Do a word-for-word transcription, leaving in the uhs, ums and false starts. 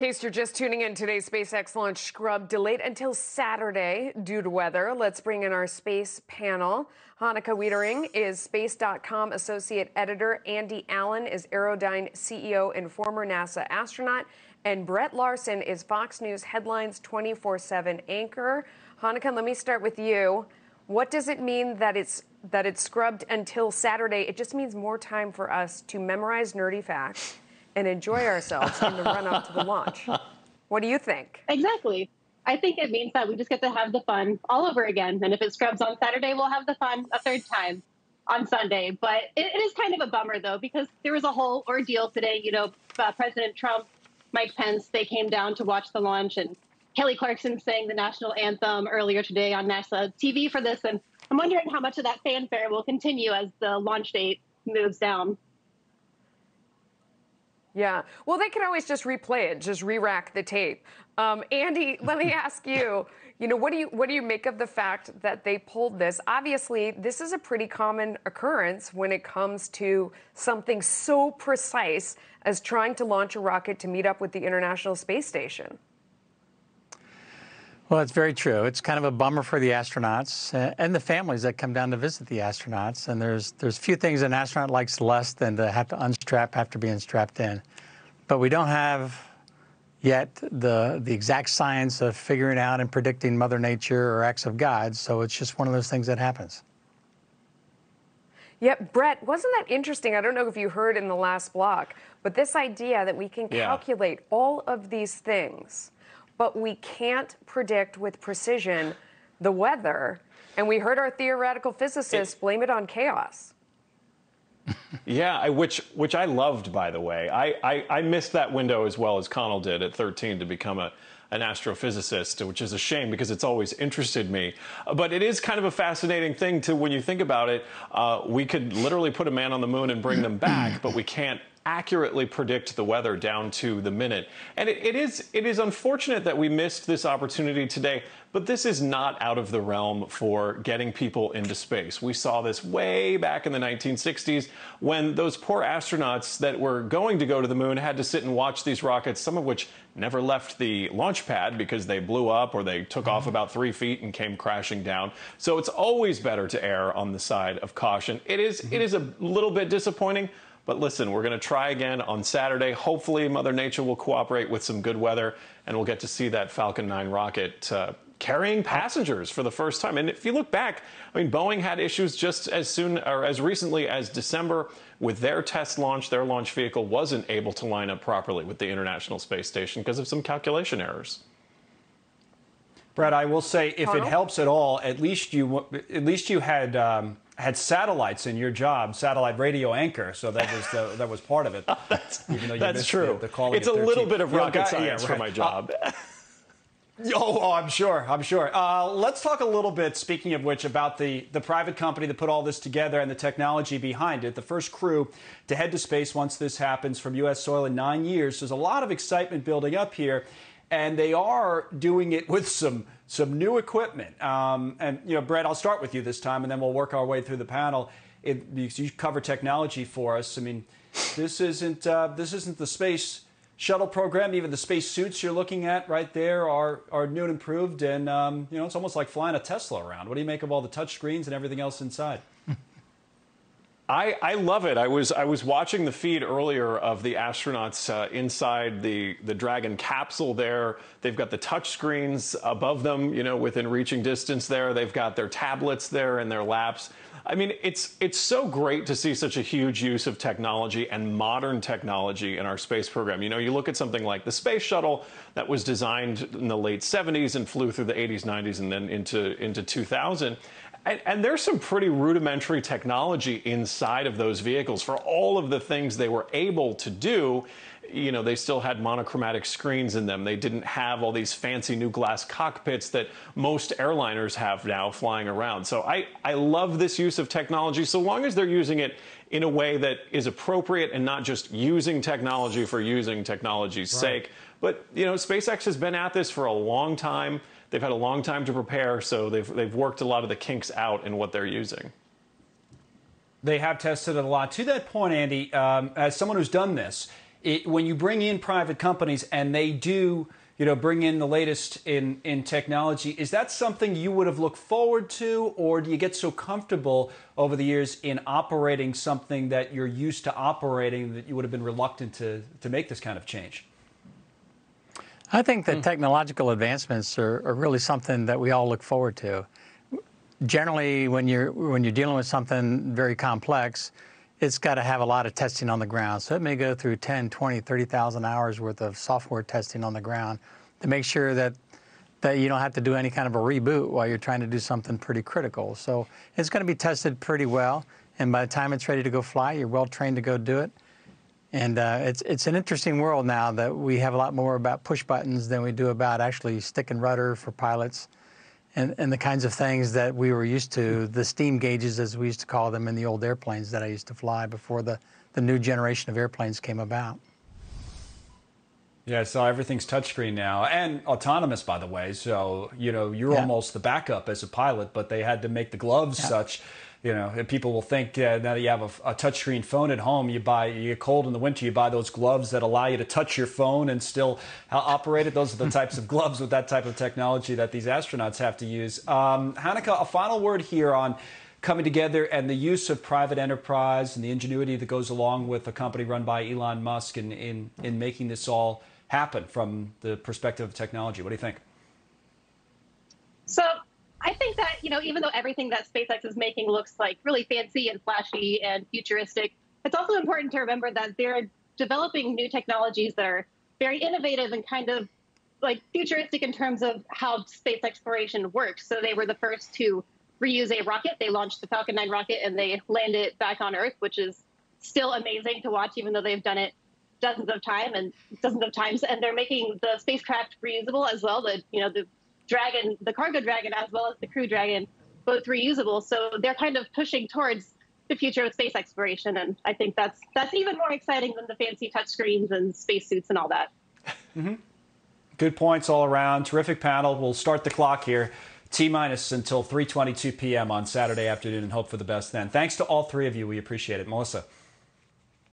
In case you're just tuning in, today's SpaceX launch scrub delayed until Saturday due to weather. Let's bring in our space panel. Hanneke Weitering is Space dot com Associate Editor. Andy Allen is Aerodyne C E O and former NASA astronaut. And Brett Larson is Fox News Headlines twenty-four seven anchor. Hanneke, let me start with you. What does it mean that it's that it's scrubbed until Saturday? It just means more time for us to memorize nerdy facts and enjoy ourselves in the run-up to the launch. What do you think? Exactly. I think it means that we just get to have the fun all over again. And if it scrubs on Saturday, we'll have the fun a third time on Sunday. But it, it is kind of a bummer, though, because there was a whole ordeal today. You know, uh, President Trump, Mike Pence, they came down to watch the launch, and Kelly Clarkson sang the national anthem earlier today on NASA T V for this. And I'm wondering how much of that fanfare will continue as the launch date moves down. Yeah. Well, they can always just replay it, just re-rack the tape. Um, Andy, let me ask you, you know, what do you what do you make of the fact that they pulled this? Obviously, this is a pretty common occurrence when it comes to something so precise as trying to launch a rocket to meet up with the International Space Station. Well, it's very true. It's kind of a bummer for the astronauts and the families that come down to visit the astronauts. And there's there's few things an astronaut likes less than to have to unstrap after being strapped in. But we don't have yet the the exact science of figuring out and predicting Mother Nature or acts of God. So it's just one of those things that happens. Yeah, Brett, wasn't that interesting? I don't know if you heard in the last block, but this idea that we can calculate yeah. all of these things, but we can't predict with precision the weather. And we heard our theoretical physicists it, blame it on chaos. Yeah, I, which which I loved, by the way. I, I, I missed that window as well as Connell did at thirteen to become a, an astrophysicist, which is a shame because it's always interested me. But it is kind of a fascinating thing to, when you think about it, uh, we could literally put a man on the moon and bring them back, but we can't accurately predict the weather down to the minute. And it, it is it is unfortunate that we missed this opportunity today, but this is not out of the realm for getting people into space. We saw this way back in the nineteen sixties when those poor astronauts that were going to go to the moon had to sit and watch these rockets, some of which never left the launch pad because they blew up or they took off about three feet and came crashing down. So it's always better to err on the side of caution. It is, it is a little bit disappointing, but listen, we're going to try again on Saturday. Hopefully, Mother Nature will cooperate with some good weather, and we'll get to see that Falcon nine rocket uh, carrying passengers for the first time. And if you look back, I mean, Boeing had issues just as soon or as recently as December with their test launch. Their launch vehicle wasn't able to line up properly with the International Space Station because of some calculation errors. Brett, I will say, if it helps at all, at least you at least you had um, had satellites in your job, satellite radio anchor. So that was the, that was part of it. Oh, that's Even though you that's true. The, the it's a little bit of rocket got, science yeah, right. for my job. Uh, oh, oh, I'm sure. I'm sure. Uh, let's talk a little bit. Speaking of which, about the the private company that put all this together and the technology behind it. The first crew to head to space once this happens from U S soil in nine years. There's a lot of excitement building up here. And they are doing it with some some new equipment. Um, and, you know, Brett, I'll start with you this time, and then we'll work our way through the panel. It, you cover technology for us. I mean, this isn't uh, this isn't the space shuttle program. Even the space suits you're looking at right there are are new and improved. And um, you know, it's almost like flying a Tesla around. What do you make of all the touch screens and everything else inside? I, I love it. I was I was watching the feed earlier of the astronauts uh, inside the the Dragon capsule there. They've got the touch screens above them, you know, within reaching distance there. They've got their tablets there in their laps. I mean, it's it's so great to see such a huge use of technology and modern technology in our space program. You know, you look at something like the space shuttle that was designed in the late seventies and flew through the eighties, nineties, and then into into two thousand. And, and there's some pretty rudimentary technology inside of those vehicles for all of the things they were able to do. You know, they still had monochromatic screens in them. They didn't have all these fancy new glass cockpits that most airliners have now flying around. So I, I love this use of technology, so long as they're using it in a way that is appropriate and not just using technology for using technology's right. sake. But, you know, SpaceX has been at this for a long time. They've had a long time to prepare, so they've, they've worked a lot of the kinks out in what they're using. They have tested it a lot. To that point, Andy, um, as someone who's done this, it, when you bring in private companies and they do, you know, bring in the latest in, in technology, is that something you would have looked forward to, or do you get so comfortable over the years in operating something that you're used to operating that you would have been reluctant to, to make this kind of change? I think that mm. technological advancements are, are really something that we all look forward to. Generally, when you're, when you're dealing with something very complex, it's got to have a lot of testing on the ground. So it may go through ten, twenty, thirty thousand hours worth of software testing on the ground to make sure that, that you don't have to do any kind of a reboot while you're trying to do something pretty critical. So it's going to be tested pretty well, and by the time it's ready to go fly, you're well trained to go do it. And uh, it's, it's an interesting world now that we have a lot more about push buttons than we do about actually stick and rudder for pilots and, and the kinds of things that we were used to, the steam gauges as we used to call them in the old airplanes that I used to fly before the, the new generation of airplanes came about. Yeah, so everything's touchscreen now, and autonomous, by the way. So, you know, you're yeah. almost the backup as a pilot, but they had to make the gloves yeah. such. You know, and people will think uh, now that you have a, a touchscreen phone at home, you buy, you get cold in the winter, you buy those gloves that allow you to touch your phone and still operate it. Those are the types of gloves with that type of technology that these astronauts have to use. Um, Hanneke, a final word here on coming together and the use of private enterprise and the ingenuity that goes along with a company run by Elon Musk in, in, in making this all happen from the perspective of technology. What do you think? So I think that, you know, even though everything that SpaceX is making looks like really fancy and flashy and futuristic, it's also important to remember that they're developing new technologies that are very innovative and kind of like futuristic in terms of how space exploration works. So they were the first to reuse a rocket. They launched the Falcon nine rocket and they landed it back on Earth, which is still amazing to watch, even though they've done it dozens of times and dozens of times. And they're making the spacecraft reusable as well. The, you know, the Dragon, the cargo Dragon, as well as the crew Dragon, both reusable. So they're kind of pushing towards the future of space exploration, and I think that's that's even more exciting than the fancy touchscreens and spacesuits and all that. Mm-hmm. Good points all around. Terrific panel. We'll start the clock here, T minus until three twenty-two p m on Saturday afternoon, and hope for the best then. Thanks to all three of you. We appreciate it, Melissa.